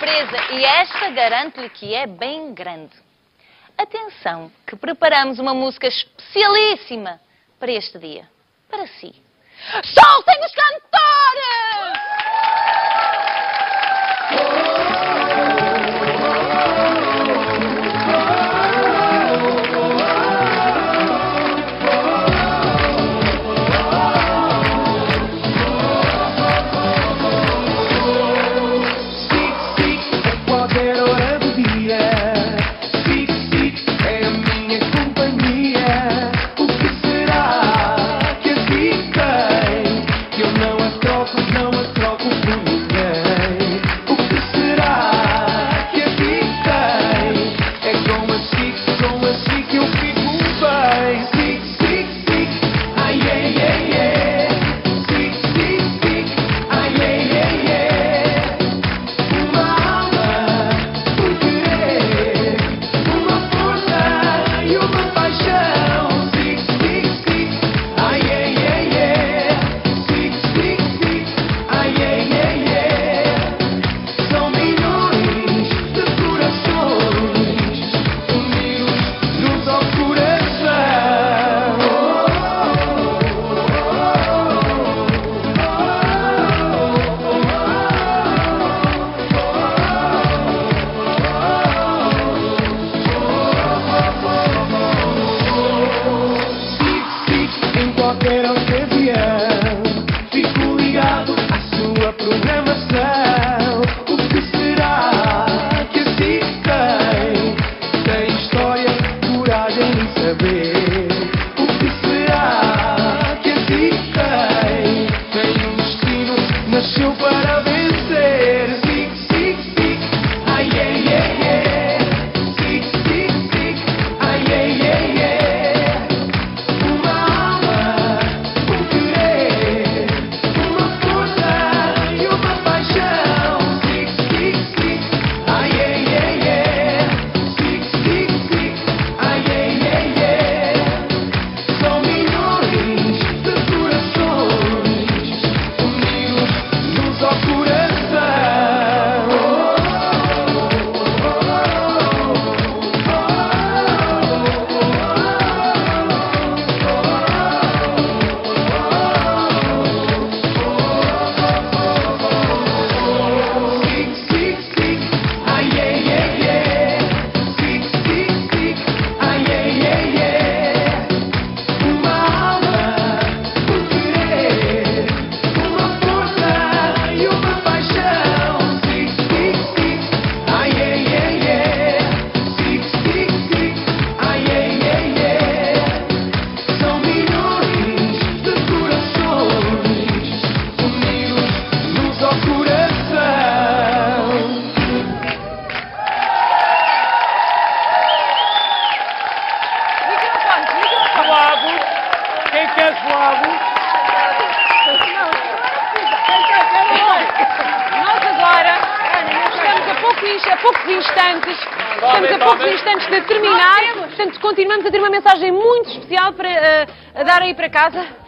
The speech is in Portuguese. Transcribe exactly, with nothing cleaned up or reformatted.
surpresa e esta garanto-lhe que é bem grande. Atenção, que preparamos uma música especialíssima para este dia. Para si. Soltem os cantores! Estamos a poucos instantes de terminar, portanto continuamos a ter uma mensagem muito especial para uh, a dar aí para casa.